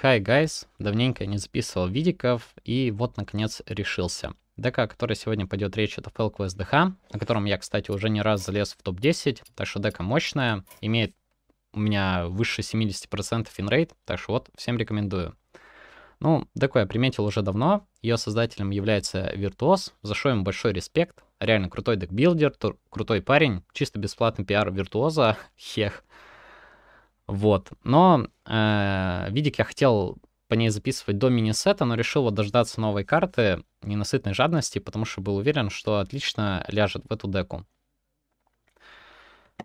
Hi guys, давненько не записывал видиков, и вот наконец решился. ДК, о которой сегодня пойдет речь, это FL Quest ДХ, о котором я, кстати, уже не раз залез в топ-10, так что дека мощная, имеет у меня выше 70% финрейт, так что вот, всем рекомендую. Ну, деку я приметил уже давно, ее создателем является Виртуоз, за что ему большой респект, реально крутой декбилдер, крутой парень, чисто бесплатный пиар Виртуоза, хех. Вот, но видик я хотел по ней записывать до мини-сета, но решил вот дождаться новой карты Ненасытной жадности, потому что был уверен, что отлично ляжет в эту деку.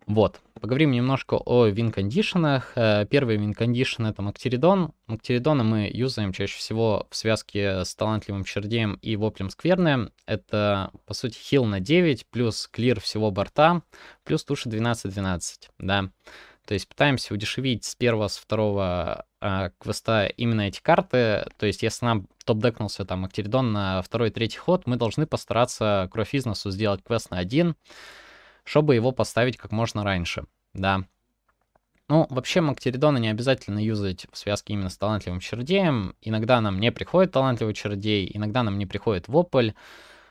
Вот, поговорим немножко о вин-кондишенах. Первый вин-кондишен — это Мактеридон. Мактеридона мы юзаем чаще всего в связке с Талантливым Чердеем и Воплем скверны. Это, по сути, хил на 9, плюс клир всего борта, плюс туши 12-12, да. То есть пытаемся удешевить с первого, с второго квеста именно эти карты. То есть если нам топ-декнулся там Мактеридон на второй, третий ход, мы должны постараться Кровь Износу сделать квест на 1, чтобы его поставить как можно раньше, да. Ну, вообще Мактеридона не обязательно юзать в связке именно с Талантливым Чердеем. Иногда нам не приходит Талантливый Чердей, иногда нам не приходит Вопль.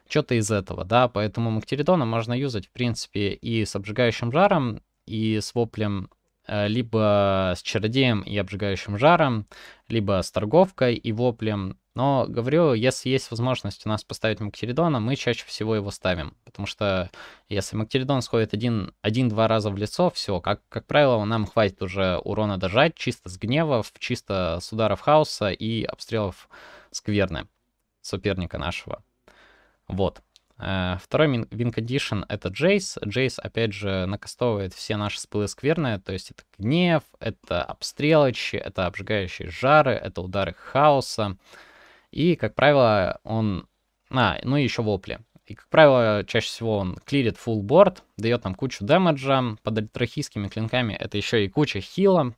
Что-то из этого, да. Поэтому Мактеридона можно юзать, в принципе, и с Обжигающим Жаром, и с Воплем, либо с Чародеем и Обжигающим Жаром, либо с Торговкой и Воплем. Но, говорю, если есть возможность у нас поставить Мактеридона, мы чаще всего его ставим. Потому что если Мактеридон сходит один-два раза в лицо, все, как правило, нам хватит уже урона дожать чисто с гневов, чисто с ударов хаоса и обстрелов скверны соперника нашего. Вот. Второй вин-кондишн — это Джейс. Джейс, опять же, накастовывает все наши спылы скверны, то есть это гнев, это обстрелочи, это обжигающие жары, это удары хаоса. И, как правило, он... ну и еще вопли. И, как правило, чаще всего он клирит full board, дает нам кучу демеджа. Под альтрахийскими клинками это еще и куча хила.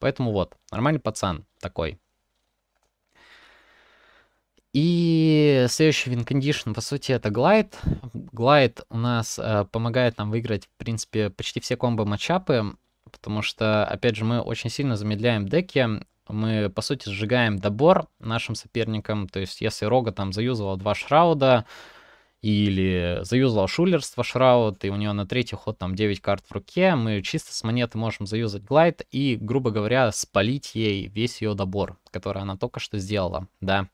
Поэтому вот, нормальный пацан такой. И следующий вин-кондишн, по сути, это Глайд. Глайд у нас помогает нам выиграть, в принципе, почти все комбо-матчапы, потому что, опять же, мы очень сильно замедляем деки. Мы, по сути, сжигаем добор нашим соперникам. То есть, если Рога там заюзала 2 шрауда или заюзала шулерство шрауд, и у нее на третий ход там 9 карт в руке, мы чисто с монеты можем заюзать Глайд и, грубо говоря, спалить ей весь ее добор, который она только что сделала, да.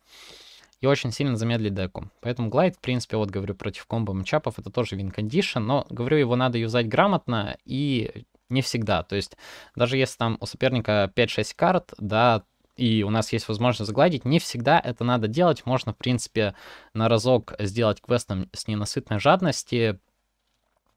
И очень сильно замедлить деку. Поэтому Глайд, в принципе, вот говорю, против комбо матчапов это тоже вин-кондишн, но, говорю, его надо юзать грамотно и не всегда. То есть даже если там у соперника 5-6 карт, да, и у нас есть возможность загладить, не всегда это надо делать. Можно, в принципе, на разок сделать квестом с Ненасытной жадности.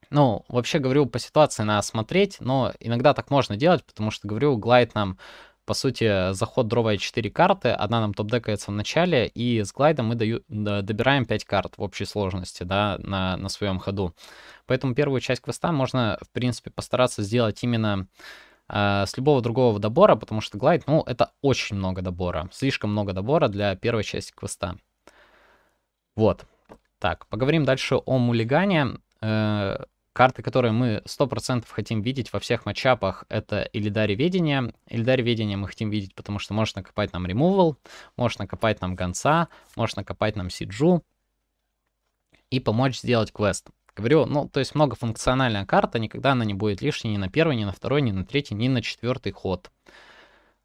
Ну, вообще, говорю, по ситуации надо смотреть, но иногда так можно делать, потому что, говорю, Глайд нам... По сути, за ход дровая 4 карты, одна нам топ-декается в начале, и с Глайдом мы добираем 5 карт в общей сложности, да, на своем ходу. Поэтому первую часть квеста можно, в принципе, постараться сделать именно с любого другого добора, потому что Глайд, ну, это очень много добора, слишком много добора для первой части квеста. Вот. Так, поговорим дальше о муллигане. Карты, которые мы 100% хотим видеть во всех матчапах, это Илидари Ведения. Илидари Ведения мы хотим видеть, потому что может накопать нам ремувал, может накопать нам гонца, может накопать нам Сиджу и помочь сделать квест. Говорю, ну, то есть многофункциональная карта, никогда она не будет лишней ни на первый, ни на второй, ни на третий, ни на четвертый ход.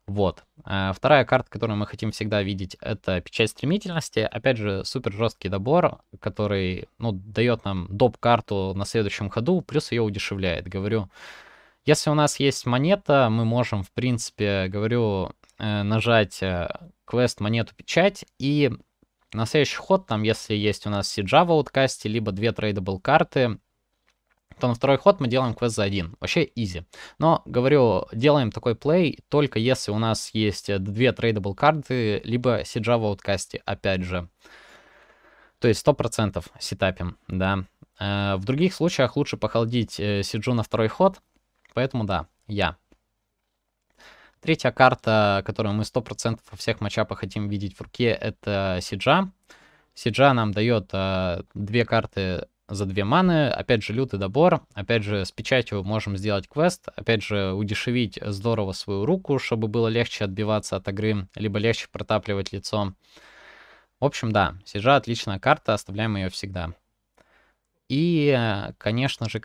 Вот. Вторая карта, которую мы хотим всегда видеть, это Печать стремительности. Опять же, супер жесткий добор, который, ну, дает нам доп-карту на следующем ходу, плюс ее удешевляет. Говорю, если у нас есть монета, мы можем, в принципе, говорю, нажать квест монету печать, и на следующий ход, там, если есть у нас Сиджа в ауткасте, либо 2 трейдабл карты, то на второй ход мы делаем квест за 1. Вообще изи. Но, говорю, делаем такой плей только если у нас есть 2 трейдабл карты, либо Сиджа в ауткасте, опять же. То есть 100% сетапим, да. В других случаях лучше похолодить Сиджу на второй ход, поэтому да, я. Третья карта, которую мы 100% во всех матчапах хотим видеть в руке, это Сиджа. Сиджа нам дает 2 карты за 2 маны, опять же лютый добор, опять же с печатью можем сделать квест, опять же удешевить здорово свою руку, чтобы было легче отбиваться от игры, либо легче протапливать лицо. В общем, да, Сиджа отличная карта, оставляем ее всегда. И, конечно же,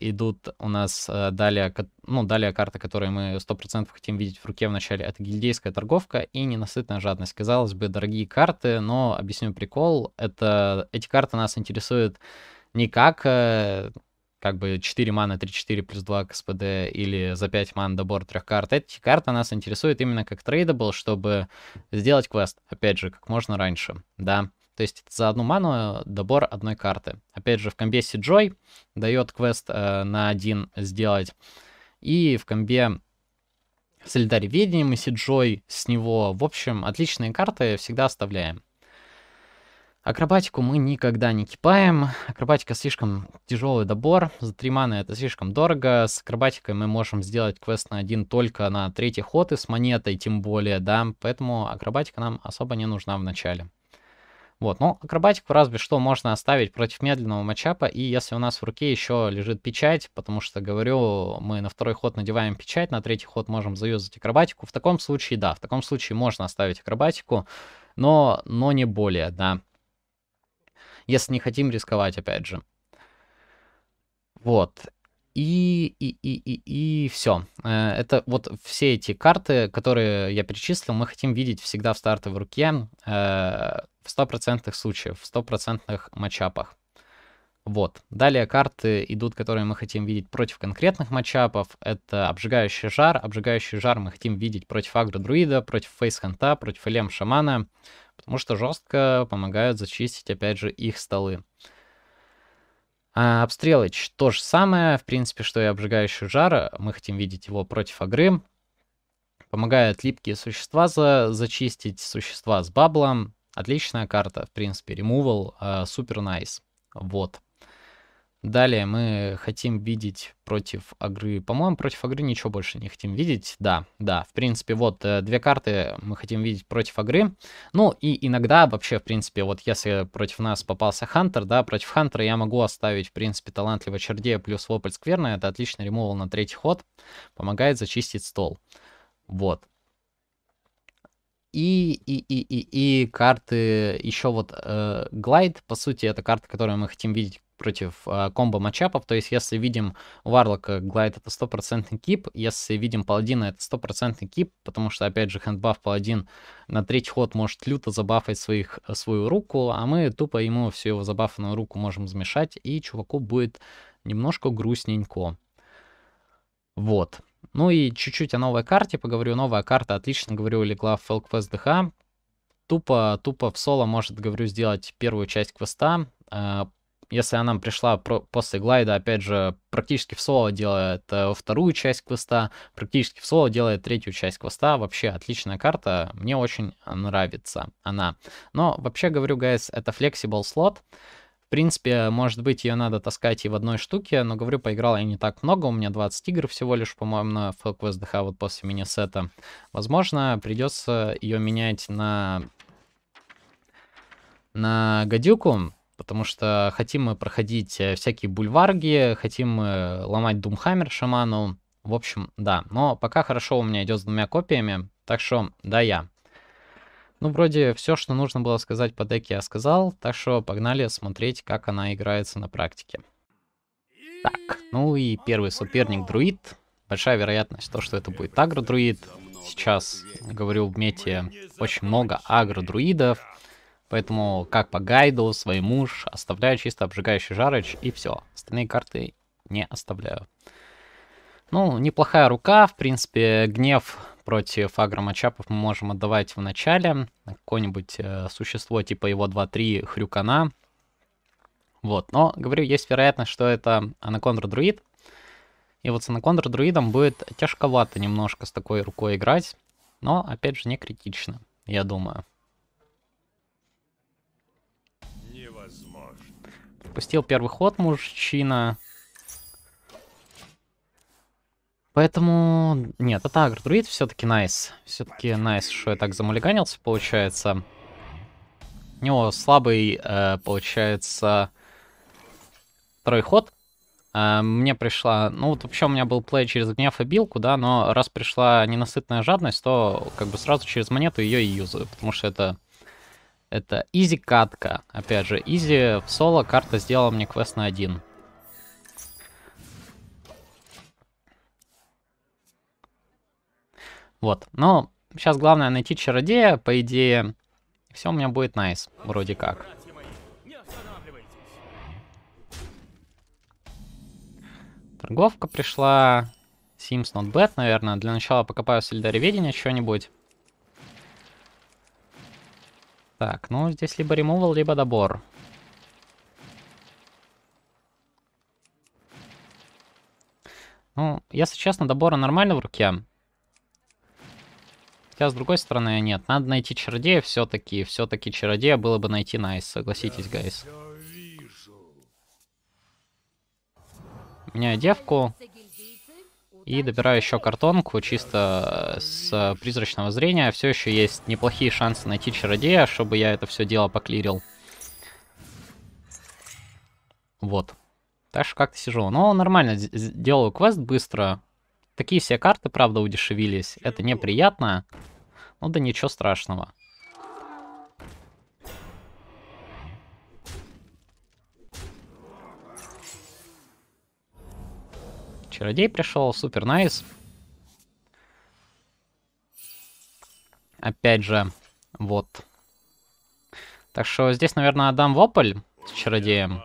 идут у нас далее, далее карты, которые мы 100% хотим видеть в руке в начале. Это Гильдейская торговка и Ненасытная жадность. Казалось бы, дорогие карты, но объясню прикол. Эти карты нас интересуют не как, 4 маны, 3-4 плюс 2 к СПД или за 5 ман добор 3 карт. Эти карты нас интересуют именно как трейдабл, чтобы сделать квест, опять же, как можно раньше, да. То есть за 1 ману добор 1 карты. Опять же, в комбе с Сиджой дает квест на 1 сделать. И в комбе Солидарь Видением и Сиджой с него. В общем, отличные карты всегда оставляем. Акробатику мы никогда не кипаем. Акробатика слишком тяжелый добор. За 3 маны это слишком дорого. С акробатикой мы можем сделать квест на 1 только на 3-й ход и с монетой тем более, да. Поэтому акробатика нам особо не нужна в начале. Вот, но акробатику разве что можно оставить против медленного матчапа, и если у нас в руке еще лежит печать, потому что, говорю, мы на 2-й ход надеваем печать, на 3-й ход можем заюзать акробатику, в таком случае, да, в таком случае можно оставить акробатику, но не более, да, если не хотим рисковать, опять же. Вот. И все. Это вот все эти карты, которые я перечислил, мы хотим видеть всегда в стартовой руке в 100% случаев, в 100% матчапах. Вот. Далее карты идут, которые мы хотим видеть против конкретных матчапов. Это Обжигающий Жар. Обжигающий Жар мы хотим видеть против Агро-Друида, против Фейсханта, против Элем-Шамана, потому что жестко помогают зачистить, опять же, их столы. Обстрелыч то же самое, в принципе, что и Обжигающий Жар, мы хотим видеть его против агры. Помогает липкие существа зачистить, существа с баблом. Отличная карта, в принципе, ремувал, супер найс. Вот. Далее мы хотим видеть против агры, по-моему, против агры ничего больше не хотим видеть. Да, в принципе, вот 2 карты мы хотим видеть против агры. Ну и иногда вообще, в принципе, вот если против нас попался Хантер, да, против Хантера я могу оставить, в принципе, Талантливого Чердея плюс Вопль скверны. Это отличный ремувал на 3-й ход, помогает зачистить стол. Вот. И карты, еще вот Глайд, по сути, это карта, которую мы хотим видеть против комбо матчапов, то есть если видим Варлока, Глайд это 100% кип, если видим Паладина это 100% кип, потому что опять же хэндбаф Паладин на 3-й ход может люто забафать свою руку, а мы тупо ему всю его забафанную руку можем замешать, и чуваку будет немножко грустненько. Вот. Ну и чуть-чуть о новой карте поговорю. Новая карта, отлично, говорю, легла в FL Quest ДХ. Тупо в соло может, говорю, сделать первую часть квеста. Если она пришла после глайда, опять же, практически в соло делает вторую часть квеста, практически в соло делает 3-ю часть квеста. Вообще отличная карта, мне очень нравится она. Но вообще, говорю, guys, это flexible slot. В принципе, может быть, ее надо таскать и в одной штуке, но, говорю, поиграл я не так много, у меня 20 игр всего лишь, по-моему, на FL Quest ДХ вот после мини-сета. Возможно, придется ее менять на гадюку. Потому что хотим мы проходить всякие бульварги, хотим мы ломать Думхаммер шаману. В общем, да. Но пока хорошо у меня идет с 2 копиями. Так что, да, я. Ну, вроде все, что нужно было сказать по деке, я сказал. Так что погнали смотреть, как она играется на практике. Так, ну и первый соперник друид. Большая вероятность, что это будет агро-друид. Сейчас, говорю, в мете очень много агро-друидов. Поэтому, как по гайду, своему ж, оставляю чисто Обжигающий Жарыч, и все. Остальные карты не оставляю. Ну, неплохая рука. В принципе, гнев против агроматчапов мы можем отдавать в начале. Какое-нибудь существо типа его 2-3 хрюкана. Вот, но, говорю, есть вероятность, что это анакондра-друид. И вот с анакондра-друидом будет тяжковато немножко с такой рукой играть. Но, опять же, не критично, я думаю. Пустил первый ход мужчина. Поэтому... Нет, это агро-друид все-таки найс. Все-таки найс, что я так замулиганился, получается. У него слабый, получается, второй ход. Мне пришла, ну вот вообще у меня был плей через гнев и билку, да, но раз пришла ненасытная жадность, то как бы сразу через монету ее и юзаю, потому что это изи катка, опять же, изи в соло карта сделала мне квест на 1. Вот, но сейчас главное найти чародея, по идее, все у меня будет найс, вроде как. Торговка пришла. Sims not bad, наверное. Для начала покопаю в Солидаре Видения что-нибудь. Так, ну здесь либо ремувал, либо добор. Ну, если честно, добора нормально в руке. Хотя, с другой стороны, нет. Надо найти чародея все-таки. Все-таки чародея было бы найти найс, согласитесь, гайс. Меняю девку и добираю еще картонку чисто с призрачного зрения. Все еще есть неплохие шансы найти чародея, чтобы я это все дело поклирил. Вот. Так что как-то сижу. Но нормально, делаю квест быстро. Такие все карты, правда, удешевились. Это неприятно. Ну да ничего страшного. Чародей пришел, супер найс. Опять же, вот. Так что здесь, наверное, отдам вопль с чародеем.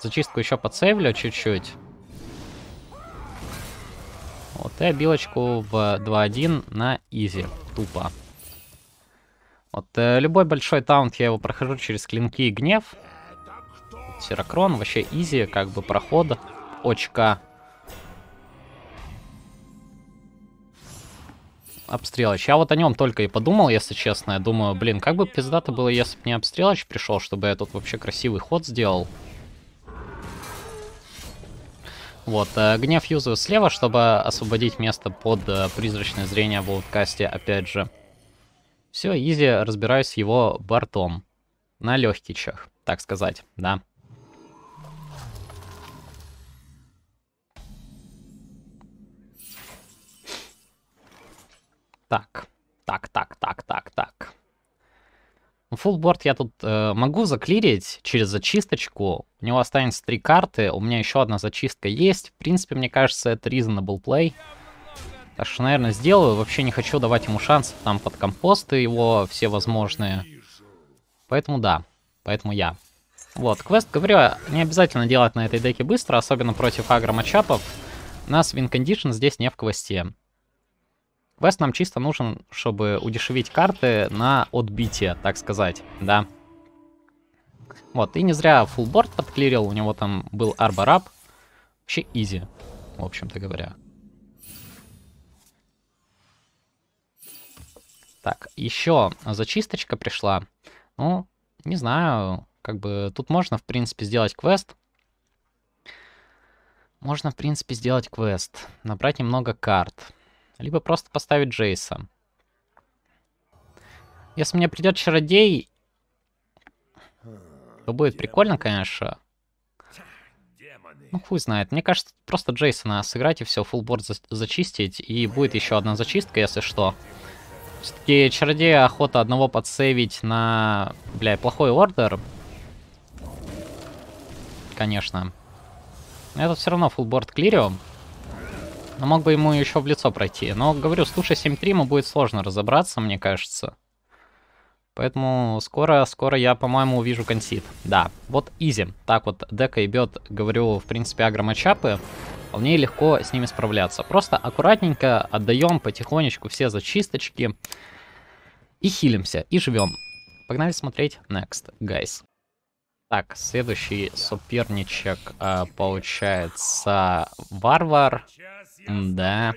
Зачистку еще подсейвлю чуть-чуть. Вот, и обилочку в 2-1 на изи, тупо. Вот, любой большой таунт я его прохожу через клинки и гнев. Серокрон, вообще изи, как бы проход. Очка. Обстрелыч. Я вот о нем только и подумал, если честно. Я думаю, блин, как бы пиздато было, если бы не обстрелыч пришел, чтобы я тут вообще красивый ход сделал. Вот, гнев юзаю слева, чтобы освободить место под призрачное зрение в ауткасте, опять же. Все, изи, разбираюсь с его бортом. На легкичах, так сказать, да. Так. Фуллборд я тут могу заклирить через зачисточку. У него останется 3 карты. У меня еще одна зачистка есть. В принципе, мне кажется, это reasonable play. Так что, наверное, сделаю. Вообще не хочу давать ему шансов там под компосты его все возможные. Поэтому да. Поэтому я. Вот, квест, говорю, не обязательно делать на этой деке быстро. Особенно против агро-матчапов. У нас win-condition здесь не в квесте. Квест нам чисто нужен, чтобы удешевить карты на отбитие, так сказать, да. Вот, и не зря фуллборд подклирил, у него там был арборап. Вообще изи, в общем-то говоря. Так, еще зачисточка пришла. Ну, не знаю, как бы тут можно, в принципе, сделать квест. Можно, в принципе, сделать квест. Набрать немного карт. Либо просто поставить Джейса. Если мне придет чародей, то будет прикольно, конечно. Ну, хуй знает. Мне кажется, просто Джейса надо сыграть и все, фуллборд зачистить. И будет еще одна зачистка, если что. Все-таки чародея охота одного подсейвить на... Бля, плохой ордер. Конечно. Но я тут все равно фуллборд клирю. Но мог бы ему еще в лицо пройти. Но, говорю, с тушей 7-3 ему будет сложно разобраться, мне кажется. Поэтому скоро я, по-моему, увижу консид. Да, вот изи. Так вот дека и бьет, говорю, в принципе, агроматчапы. Вполне легко с ними справляться. Просто аккуратненько отдаем потихонечку все зачисточки. И хилимся, и живем. Погнали смотреть next, guys. Так, следующий соперничек получается варвар. Да.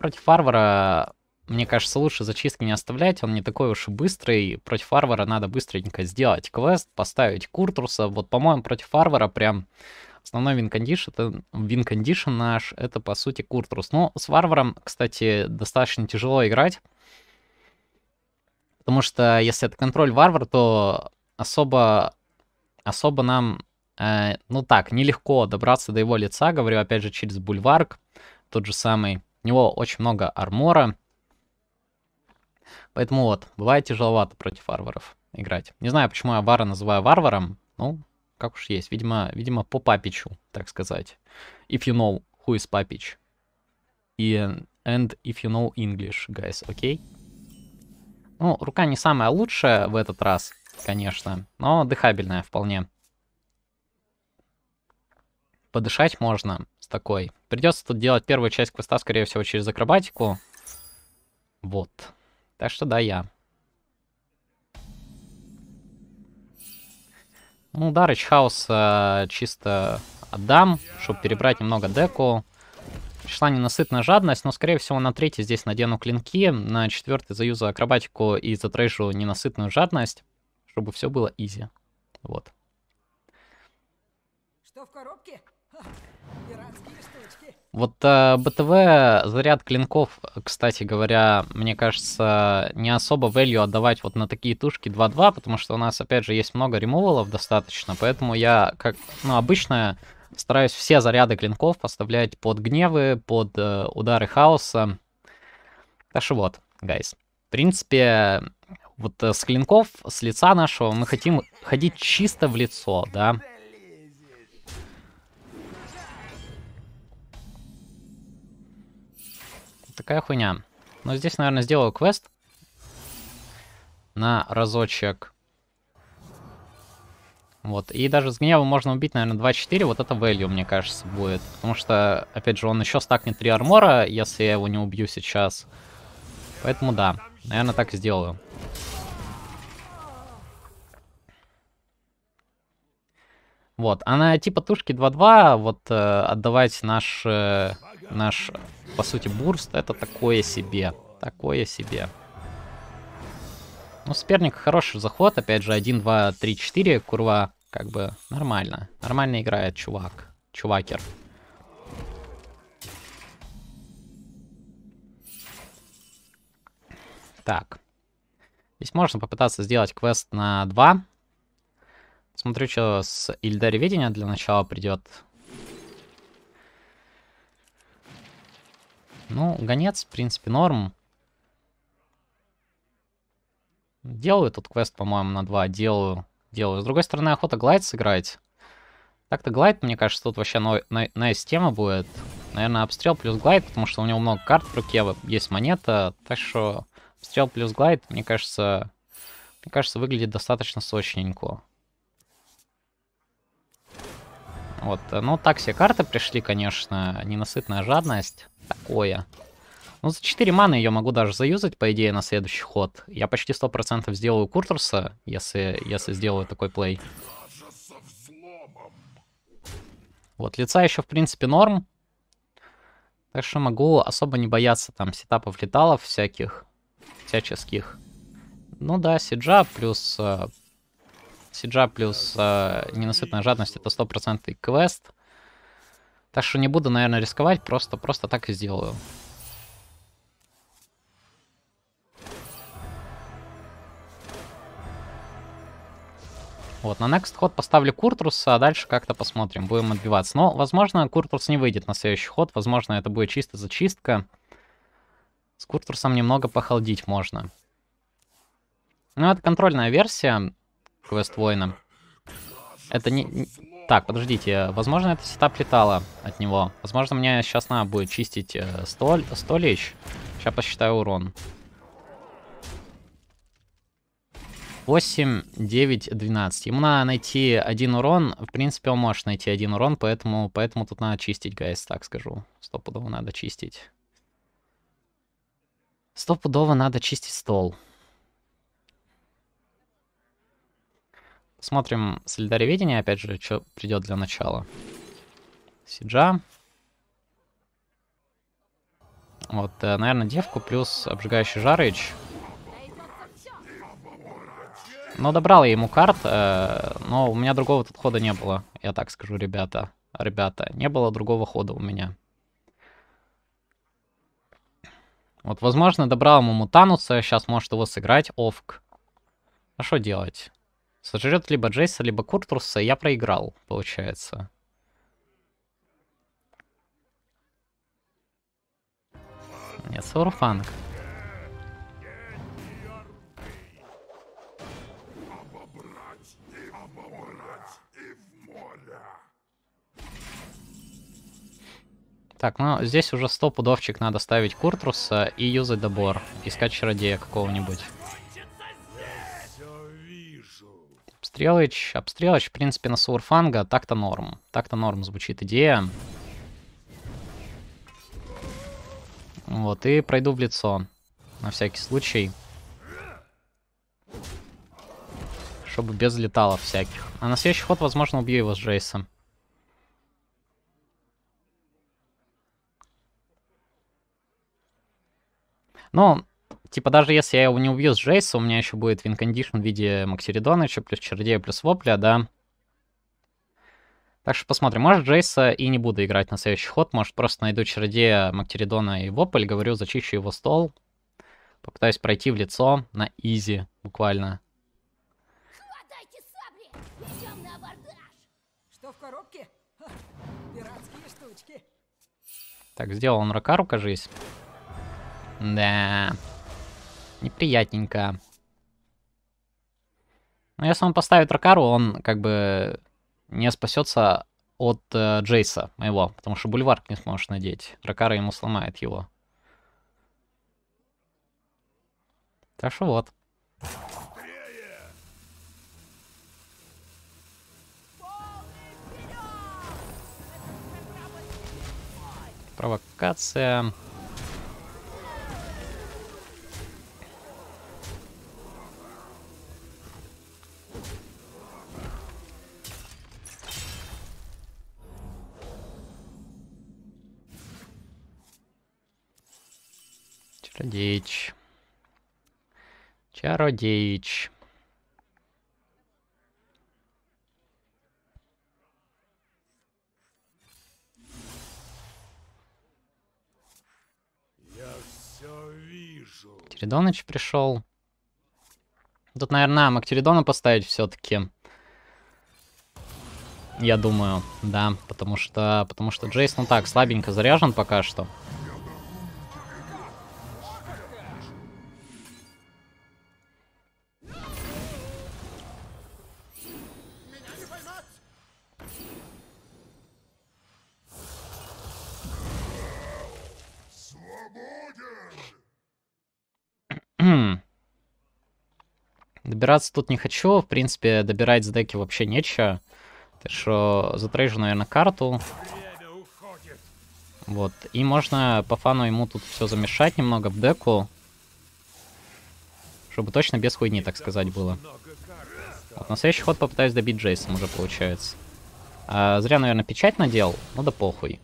Против варвара, мне кажется, лучше зачистки не оставлять. Он не такой уж и быстрый. Против варвара надо быстренько сделать квест, поставить Куртруса. Вот, по-моему, против варвара прям основной вин-кондишн наш, это, по сути, Куртрус. Ну, с варваром, кстати, достаточно тяжело играть. Потому что, если это контроль варвар, то особо нам Ну так, нелегко добраться до его лица, говорю, опять же, через бульварк. Тот же самый. У него очень много армора. Поэтому вот, бывает тяжеловато против варваров играть. Не знаю, почему я вара называю варваром. Ну, как уж есть. Видимо, по папичу, так сказать. If you know who is папич. And if you know English, guys, окей? Ну, рука не самая лучшая в этот раз, конечно. Но дыхабельная вполне. Подышать можно с такой. Придется тут делать первую часть квеста, скорее всего, через акробатику. Вот. Так что да, я. Ну, удар хаос чисто отдам, чтобы перебрать немного деку. Пришла ненасытная жадность, но, скорее всего, на третий здесь надену клинки. На четвертый заюзу акробатику и затрейжу ненасытную жадность, чтобы все было изи. Вот. Что в коробке? Вот БТВ заряд клинков, кстати говоря, мне кажется, не особо value отдавать вот на такие тушки 2-2, потому что у нас, опять же, есть много ремувалов достаточно, поэтому я, как обычно, стараюсь все заряды клинков поставлять под гневы, под удары хаоса. Так что вот, guys. В принципе, вот с клинков, с лица нашего мы хотим ходить чисто в лицо, да. Такая хуйня. Но здесь, наверное, сделаю квест на разочек. Вот. И даже с гнева можно убить, наверное, 2-4. Вот это value, мне кажется, будет. Потому что, опять же, он еще стакнет 3 армора, если я его не убью сейчас. Поэтому да. Наверное, так и сделаю. Вот. А на типа тушки 2-2 вот отдавать наш по сути, бурст — это такое себе. Такое себе. Ну, соперник хороший заход. Опять же, 1, 2, 3, 4. Курва, как бы, нормально. Нормально играет чувак. Чувакер. Так. Здесь можно попытаться сделать квест на 2. Смотрю, что с Удар Видения для начала придет. Ну, гонец, в принципе, норм. Делаю тут квест, по-моему, на 2. Делаю. С другой стороны, охота глайд сыграть. Так-то глайд, мне кажется, тут вообще nice тема будет. Наверное, обстрел плюс глайд, потому что у него много карт в руке, есть монета. Так что обстрел плюс глайд, мне кажется, выглядит достаточно сочненько. Вот, ну так все карты пришли, конечно. Ненасытная жадность. Такое. Ну, за 4 маны ее могу даже заюзать, по идее, на следующий ход. Я почти 100% сделаю Куртруса, если сделаю такой плей. Вот, лица еще, в принципе, норм. Так что могу особо не бояться там сетапов леталов всяких, всяческих. Ну да, Сиджа плюс ненасытная жадность — это 100% квест. Так что не буду, наверное, рисковать, просто так и сделаю. Вот, на next ход поставлю Куртруса, а дальше как-то посмотрим, будем отбиваться. Но, возможно, Куртрус не выйдет на следующий ход, возможно, это будет чисто зачистка. С Куртрусом немного похолодить можно. Ну, это контрольная версия квест воина. Это не... Так, подождите, возможно, это сетап летала от него. Возможно, мне сейчас надо будет чистить 100 лечь. Сейчас посчитаю урон. 8, 9, 12. Ему надо найти один урон. В принципе, он может найти один урон, поэтому тут надо чистить, гайс, так скажу. Стопудово надо чистить. Стопудово надо чистить стол. Смотрим Солидарь Видение, опять же, что придет для начала. Сиджа. Вот, наверное, девку плюс обжигающий жарыч. Но добрал я ему карт, но у меня другого тут хода не было. Я так скажу, ребята. Ребята, не было другого хода у меня. Вот, возможно, добрал ему Мутануса. Сейчас может его сыграть. Овк. А что делать? Сожрет либо Джейса, либо Куртруса, я проиграл, получается. Нет, Саурфанг. Так, ну здесь уже 100 пудовчик надо ставить Куртруса и юзать добор. Искать чародея какого-нибудь. Обстрелыч. Обстрелыч, в принципе, на Саурфанга так-то норм. Так-то норм звучит идея. Вот, и пройду в лицо. На всякий случай. Чтобы без леталов всяких. А на следующий ход, возможно, убью его с Джейса. Ну, типа, даже если я его не убью с Джейса, у меня еще будет винкондишн в виде Мактеридона, еще плюс Чердея, плюс Вопля, да. Так что посмотрим. Может, Джейса и не буду играть на следующий ход. Может, просто найду Чердея, Мактеридона и Вопль, говорю, зачищу его стол. Попытаюсь пройти в лицо на изи, буквально. Хватайте сабли! Идем на абордаж! Что в коробке? Ха, пиратские штучки. Так, сделал он Рокару, кажись. Да, неприятненько. Но если он поставит Рокару, он как бы не спасется от Джейса моего, потому что бульварк не сможешь надеть. Рокара ему сломает его. Так что вот. Провокация. Чародеич. Чародеич. Я все вижу. Мактеридоныч пришел. Тут, наверное, Мактеридона поставить все-таки. Я думаю, да, потому что Джейс, ну так, слабенько заряжен пока что. Добираться тут не хочу, в принципе, добирать с деки вообще нечего. Так что затрейжу, наверное, карту. Вот, и можно по фану ему тут все замешать немного в деку. Чтобы точно без хуйни, так сказать, было. Вот, на следующий ход попытаюсь добить Джейсом уже, получается. А, зря, наверное, печать надел, ну да похуй.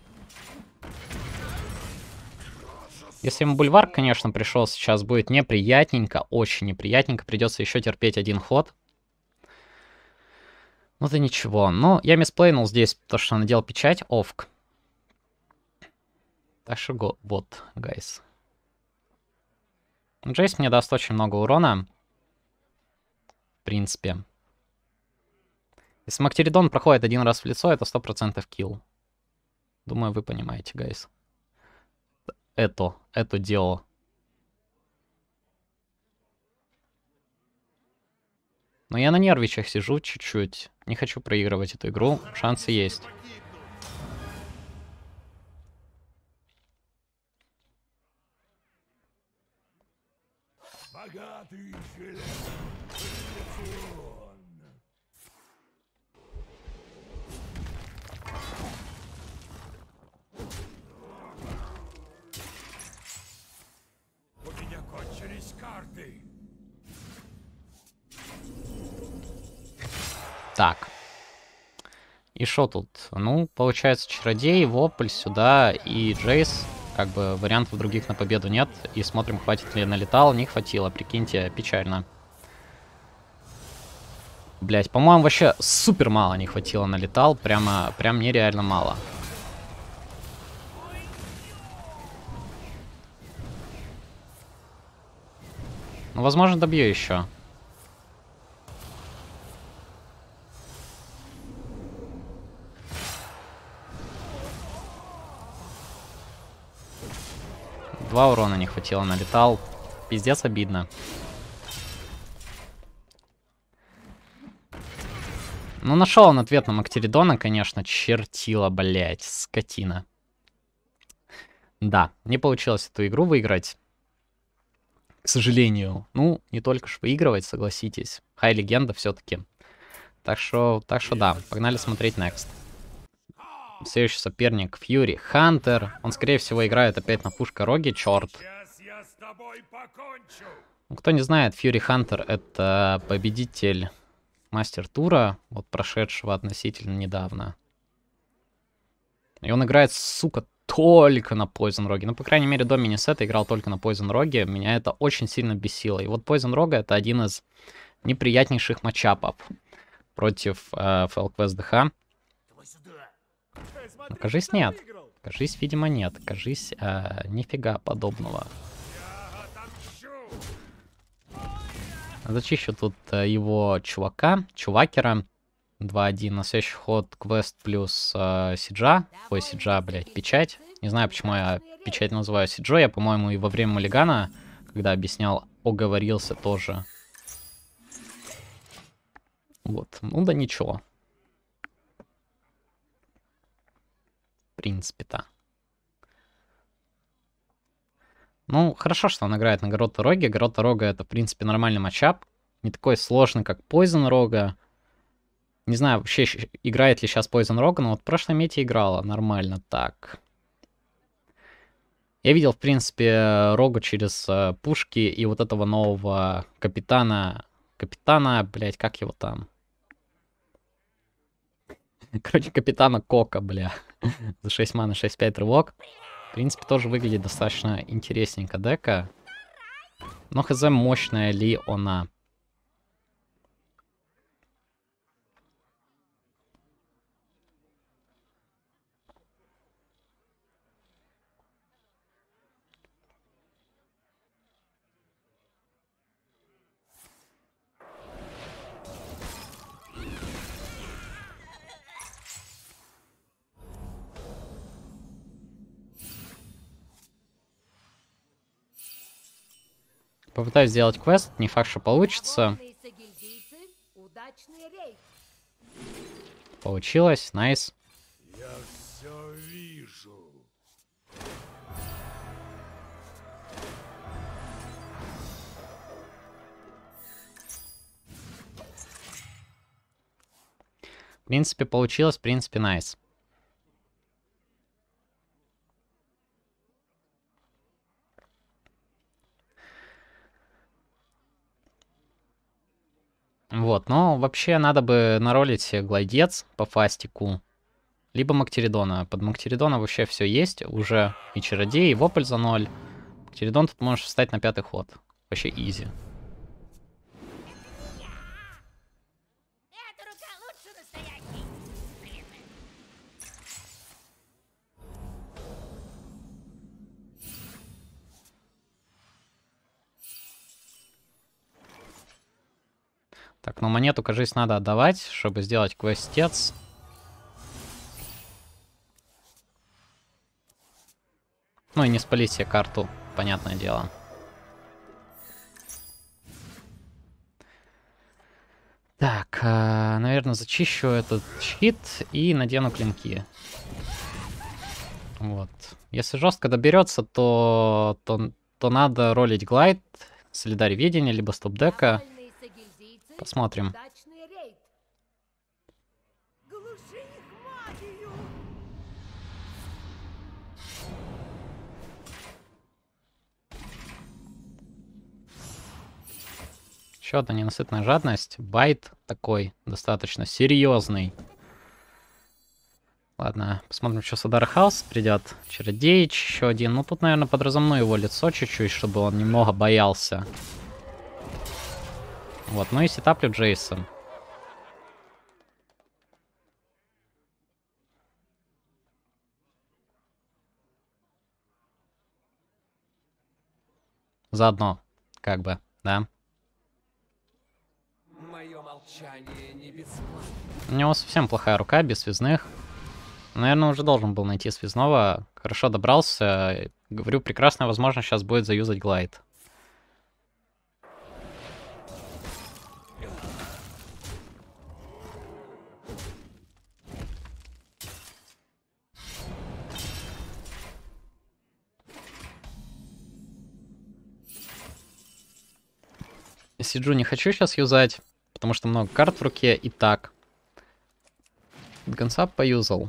Если ему бульвар, конечно, пришел сейчас, будет неприятненько, очень неприятненько. Придется еще терпеть один ход. Ну да ничего. Ну, я мисплейнул здесь, потому что надел печать. Овк. Так что вот, гайс. Джейс мне даст очень много урона. В принципе. Если Мактеридон проходит один раз в лицо, это 100% килл. Думаю, вы понимаете, гайс. Это дело. Но я на нервичах сижу чуть-чуть. Не хочу проигрывать эту игру. Шансы есть. Так. И что тут? Ну, получается, Чародей, Вопль сюда и Джейс. Как бы вариантов других на победу нет. И смотрим, хватит ли на летал. Не хватило, прикиньте, печально. Блять, по-моему, вообще супер мало не хватило на летал. Прям нереально мало. Ну, возможно, добью еще. Два урона не хватило, налетал. Пиздец обидно. Ну, нашел он ответ на Мактеридона, конечно, чертила, блядь, скотина. Да, не получилось эту игру выиграть. К сожалению. Ну, не только ж выигрывать, согласитесь. Хай-легенда все-таки. Так что да, погнали смотреть next. Следующий соперник Fury Hunter. Он, скорее всего, играет опять на пушка Роги, черт. Кто не знает, Fury Hunter — это победитель мастер-тура, вот прошедшего относительно недавно. И он играет, сука, только на Poison Rogue. Ну, по крайней мере, до мини-сета играл только на Poison Rogue. Меня это очень сильно бесило. И вот Poison Rogue — это один из неприятнейших матчапов против FL Quest ДХ. Но, кажись, нет. Кажись, видимо, нет. Кажись, нифига подобного. Зачищу тут его чувака, чувакера. 2-1. На следующий ход квест плюс Сиджа. Ой, Сиджа, блядь, печать. Не знаю, почему я печать называю Сиджой. Я, по-моему, и во время Маллигана, когда объяснял, оговорился тоже. Вот. Ну да ничего. В принципе-то. Ну, хорошо, что он играет на Горота Роги. Горота Рога — это, в принципе, нормальный матчап. Не такой сложный, как Poison Рога. Не знаю, вообще, играет ли сейчас Poison Рога, но вот в прошлой мете играла нормально так. Я видел, в принципе, Рогу через пушки и вот этого нового капитана. Капитана, блядь, как его там? Короче, капитана Кока, бля. За 6 маны 6-5 рывок. В принципе, тоже выглядит достаточно интересненько дека. Но хз, мощная ли она? Попытаюсь сделать квест, не факт, что получится. Получилось, найс. Я все вижу. В принципе, получилось, в принципе, найс. Вот, но вообще надо бы наролить глайдец по фастику, либо Мактеридона. Под Мактеридона вообще все есть, уже и Чародей, и Вопль за 0. Мактеридон тут можешь встать на 5-й ход. Вообще изи. Так, но монету, кажется, надо отдавать, чтобы сделать квестец. Ну и не спалить себе карту, понятное дело. Так, наверное, зачищу этот щит и надену клинки. Вот. Если жестко доберется, то надо ролить глайд, Солидарь Видение, либо стоп-дека. Посмотрим. Еще одна ненасытная жадность. Байт такой, достаточно серьезный. Ладно, посмотрим, что с Удар Хаоса придет. Чародей еще один. Ну, тут, наверное, подразумно его лицо чуть-чуть, чтобы он немного боялся. Вот, ну и сетаплю Джейса. Заодно, как бы, да. Моё молчание не бесплатно. У него совсем плохая рука, без связных. Наверное, уже должен был найти связного. Хорошо добрался. Говорю, прекрасная возможность сейчас будет заюзать глайд. Сиджу не хочу сейчас юзать, потому что много карт в руке и так. Гансап поюзал.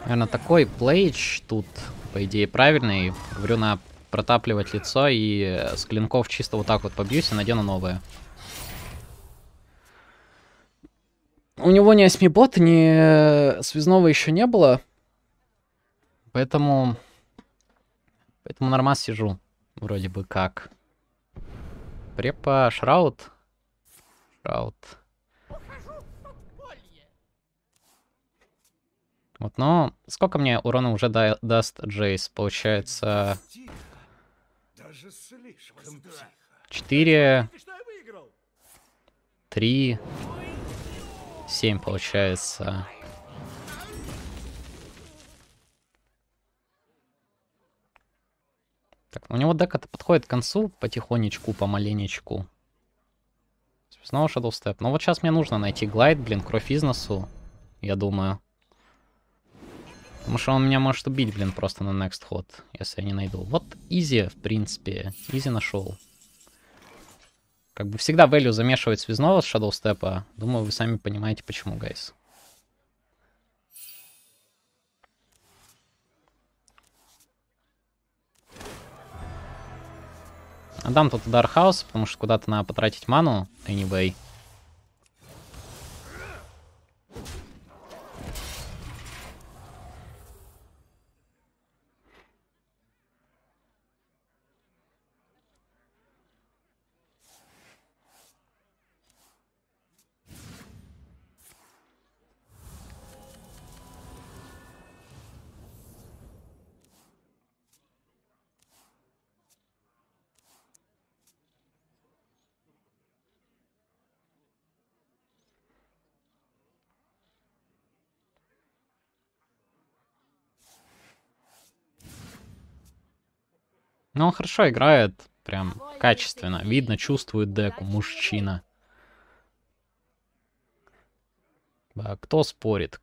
Наверное, такой плейдж тут, по идее, правильный. Говорю, на протапливать лицо и с клинков чисто вот так вот побьюсь и надену новое. У него ни осьмибот, ни связного еще не было. Поэтому нормально сижу. Вроде бы как. Препа, шраут. Шраут. Вот, но сколько мне урона уже даст Джейс? Получается... 4... 3... 7 получается. Так, у него дек это подходит к концу потихонечку, помаленечку. Снова Shadow Step. Но вот сейчас мне нужно найти глайд, блин, кровь из носу, я думаю. Потому что он меня может убить, блин, просто на next ход, если я не найду. Вот изи, в принципе, изи нашел. Как бы всегда value замешивает связного с Shadow Step'а. Думаю, вы сами понимаете, почему, гайс. Отдам тут удар хаоса, потому что куда-то надо потратить ману. Anyway. Но он хорошо играет, прям качественно. Видно, чувствует деку, мужчина. Да, кто спорит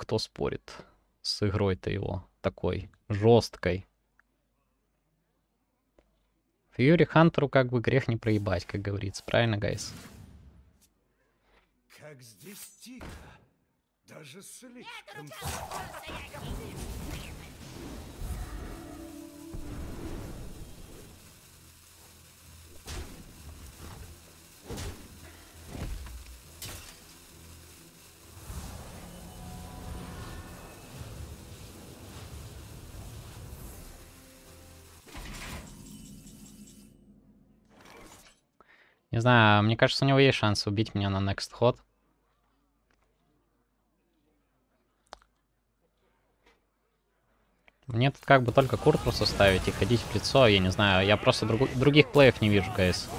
с игрой-то его такой жесткой. Фьюри Хантеру как бы грех не проебать, как говорится. Правильно, гайс? Как здесь тихо. Даже слишком тихо. Не знаю, мне кажется, у него есть шанс убить меня на next ход. Мне тут как бы только Куртруса ставить и ходить в лицо, я не знаю, я просто других плеев не вижу, гайс.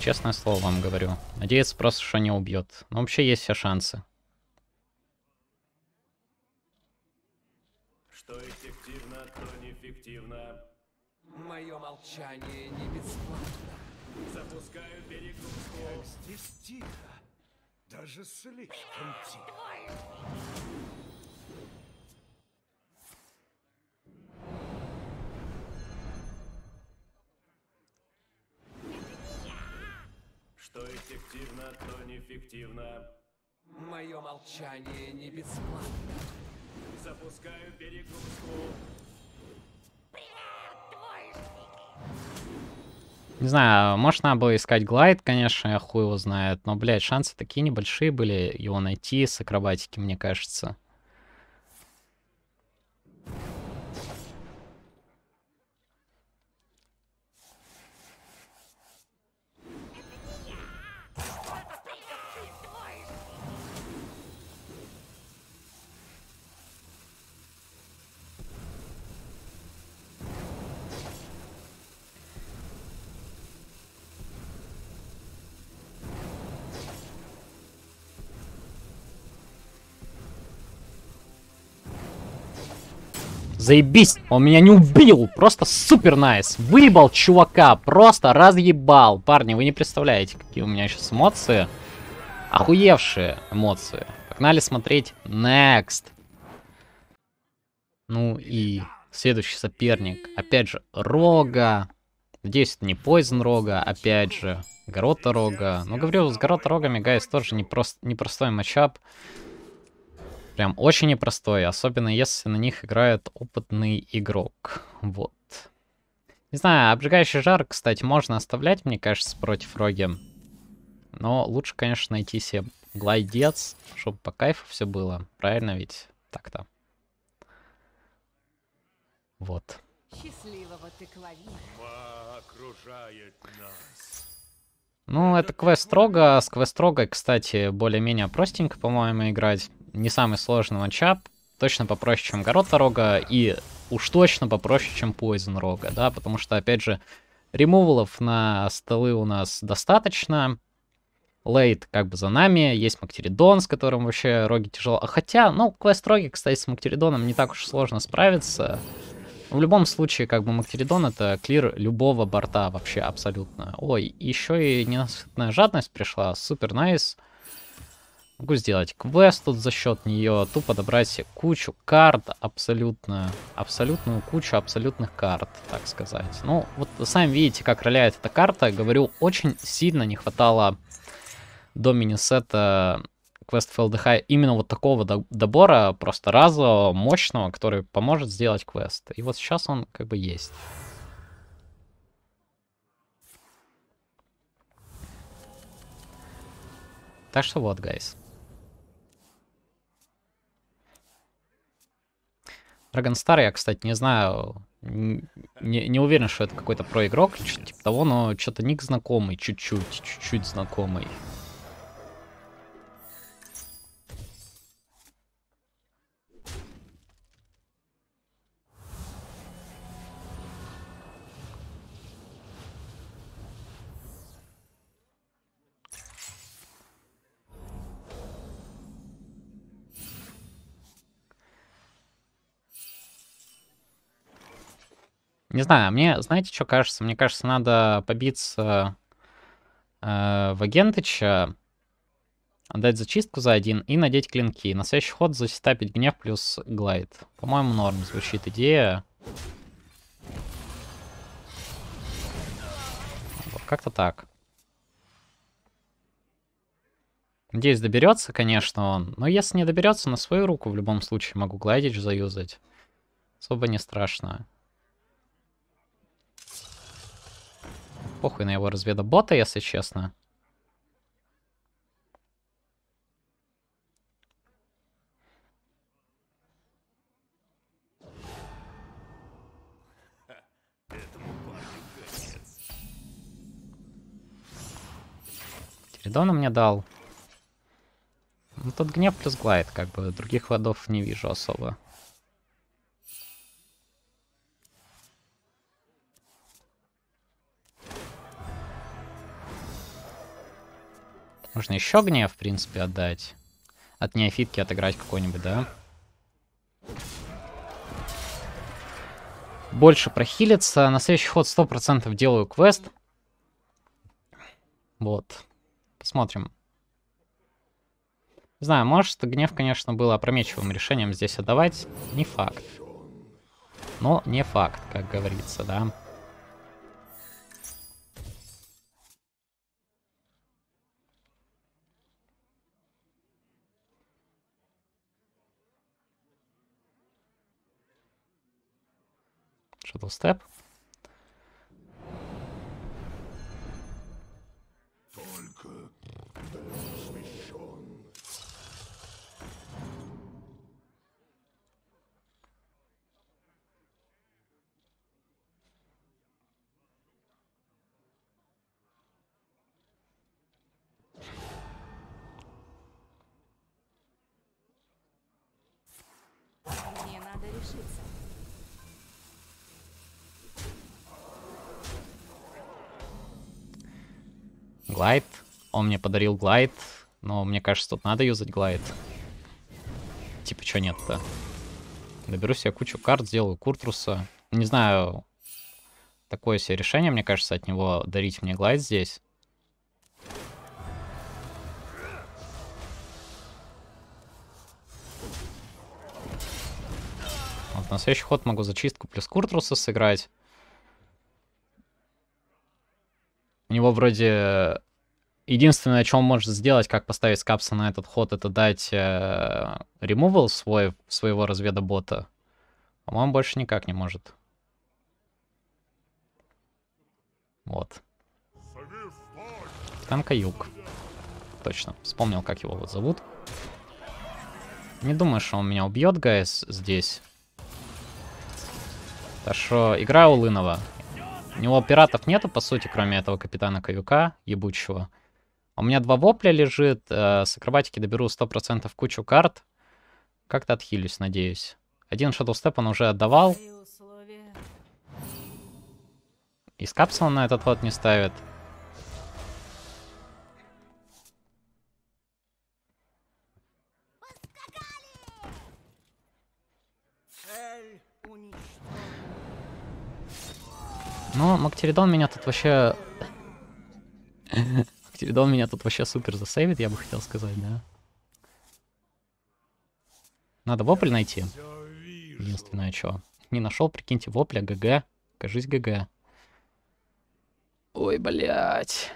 Честное слово вам говорю. Надеяться просто, что не убьет. Но вообще есть все шансы. Что эффективно, то неэффективно. Мое молчание не бесплатно. Запускаю перегрузку. Как здесь тихо. Даже слишком тихо. Что эффективно, то неэффективно. Мое молчание не бесплатно. Запускаю перегрузку. Не знаю, может, надо было искать глайд, конечно, я хуй его знает. Но, блядь, шансы такие небольшие были его найти с акробатики, мне кажется. Заебись, он меня не убил, просто супер найс. Выебал чувака, просто разъебал. Парни, вы не представляете, какие у меня сейчас эмоции. Охуевшие эмоции. Погнали смотреть next. Ну и следующий соперник, опять же, Рога. Надеюсь, это не Poison Рога, опять же, Горота Рога. Но говорю, с Горота Рогами, гайс, тоже непростой матчап. Прям очень непростой, особенно если на них играет опытный игрок. Вот. Не знаю, обжигающий жар, кстати, можно оставлять, мне кажется, против роги. Но лучше, конечно, найти себе глайдец, чтобы по кайфу все было. Правильно ведь? Так-то. Вот. Счастливого ты окружает нас. Ну, это квест рога. С квест рогой, кстати, более-менее простенько, по-моему, играть. Не самый сложный матчап, точно попроще, чем Горота Рога, и уж точно попроще, чем Poison Рога, да, потому что, опять же, ремувалов на столы у нас достаточно, лейт как бы за нами, есть Мактеридон, с которым вообще роги тяжело, хотя, ну, квест роги, кстати, с Мактеридоном не так уж сложно справиться, в любом случае, как бы, Мактеридон это клир любого борта вообще абсолютно. Ой, еще и ненасытная жадность пришла, супер найс. Могу сделать квест тут за счет нее, тупо добрать себе кучу карт, абсолютную кучу абсолютных карт, так сказать. Ну, вот сами видите, как роляет эта карта. Говорю, очень сильно не хватало до мини-сета квест FL ДХ именно вот такого добора, просто разового, мощного, который поможет сделать квест. И вот сейчас он как бы есть. Так что вот, гайс. Драгонстар, я, кстати, не знаю, не уверен, что это какой-то проигрок, что-то типа того, но что-то ник знакомый, чуть-чуть знакомый. Не знаю, мне, знаете, что кажется? Мне кажется, надо побиться в Агентыча, отдать зачистку за один и надеть клинки. На следующий ход застапить гнев плюс глайд. По-моему, норм звучит идея. Как-то так. Надеюсь, доберется, конечно, он. Но если не доберется, на свою руку в любом случае могу глайдич заюзать. Особо не страшно. Похуй на его разведобота, если честно. Теридона мне дал. Ну тут гнев плюс глайд, как бы других ладов не вижу особо. Можно еще гнев, в принципе, отдать. От неофитки отыграть какой-нибудь, да? Больше прохилиться. На следующий ход 100% делаю квест. Вот. Посмотрим. Не знаю, может, гнев, конечно, был опрометчивым решением здесь отдавать. Не факт. Но не факт, как говорится, да? Shadow Step. Мне надо решиться. Глайд. Он мне подарил глайд. Но мне кажется, тут надо юзать глайд. Типа, чё нет-то? Наберу себе кучу карт, сделаю Куртруса. Не знаю, такое себе решение, мне кажется, от него дарить мне Глайд здесь. Вот на следующий ход могу зачистку плюс Куртруса сыграть. У него вроде... Единственное, что он может сделать, как поставить Скапса на этот ход, это дать ремувал своего разведобота. По-моему, больше никак не может. Вот. Танка Юг. Точно. Вспомнил, как его вот зовут. Не думаю, что он меня убьет, гайс, здесь. Так что играю улынова. У него пиратов нету, по сути, кроме этого капитана Каюка ебучего. У меня два вопля лежит, с акробатики доберу 100% кучу карт. Как-то отхилюсь, надеюсь. Один Shadow Step он уже отдавал. И скапсул на этот ход не ставит. Ну, Мактеридон меня тут вообще... Мактеридон меня тут вообще супер засейвит, я бы хотел сказать, да. Надо вопль найти. Единственное, что. Не нашел, прикиньте, вопля, ГГ. Кажись, ГГ. Ой, блядь.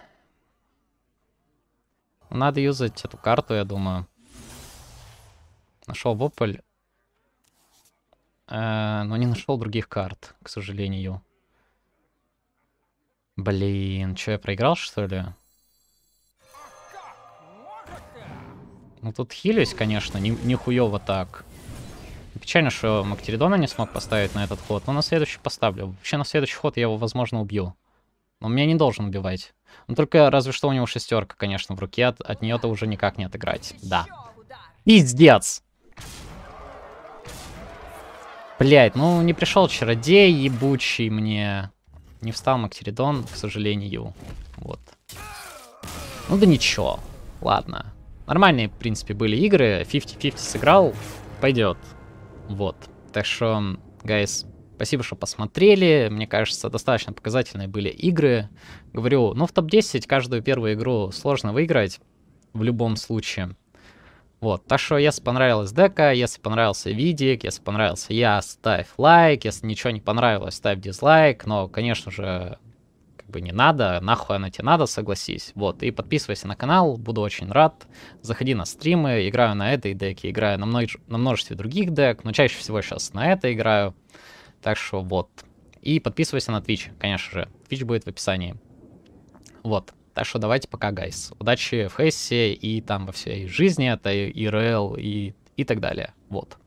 Надо юзать эту карту, я думаю. Нашел вопль. Но не нашел других карт, к сожалению. Блин, что я проиграл, что ли? Ну тут хилюсь, конечно, нихуево так. Печально, что Мактеридона не смог поставить на этот ход, но на следующий поставлю. Вообще на следующий ход я его, возможно, убью. Но меня не должен убивать. Ну только разве что у него шестерка, конечно, в руке, от нее-то уже никак не отыграть. Да. Пиздец! Блять, ну не пришел чародей ебучий мне... Не встал Мактеридон, к сожалению. Вот. Ну да ничего. Ладно. Нормальные, в принципе, были игры. 50-50 сыграл. Пойдет. Вот. Так что, гайс, спасибо, что посмотрели. Мне кажется, достаточно показательные были игры. Говорю, ну в топ-10 каждую первую игру сложно выиграть. В любом случае. Вот, так что, если понравилась дека, если понравился видик, если понравился я, ставь лайк, если ничего не понравилось, ставь дизлайк, но, конечно же, как бы не надо, нахуй оно тебе надо, согласись. Вот, и подписывайся на канал, буду очень рад, заходи на стримы, играю на этой деке, играю на множестве других дек, но чаще всего сейчас на это играю, так что вот. И подписывайся на Twitch, конечно же, Twitch будет в описании. Вот. Так что давайте пока, гайс. Удачи в Хейсе и там во всей жизни, это и ИРЛ и так далее. Вот.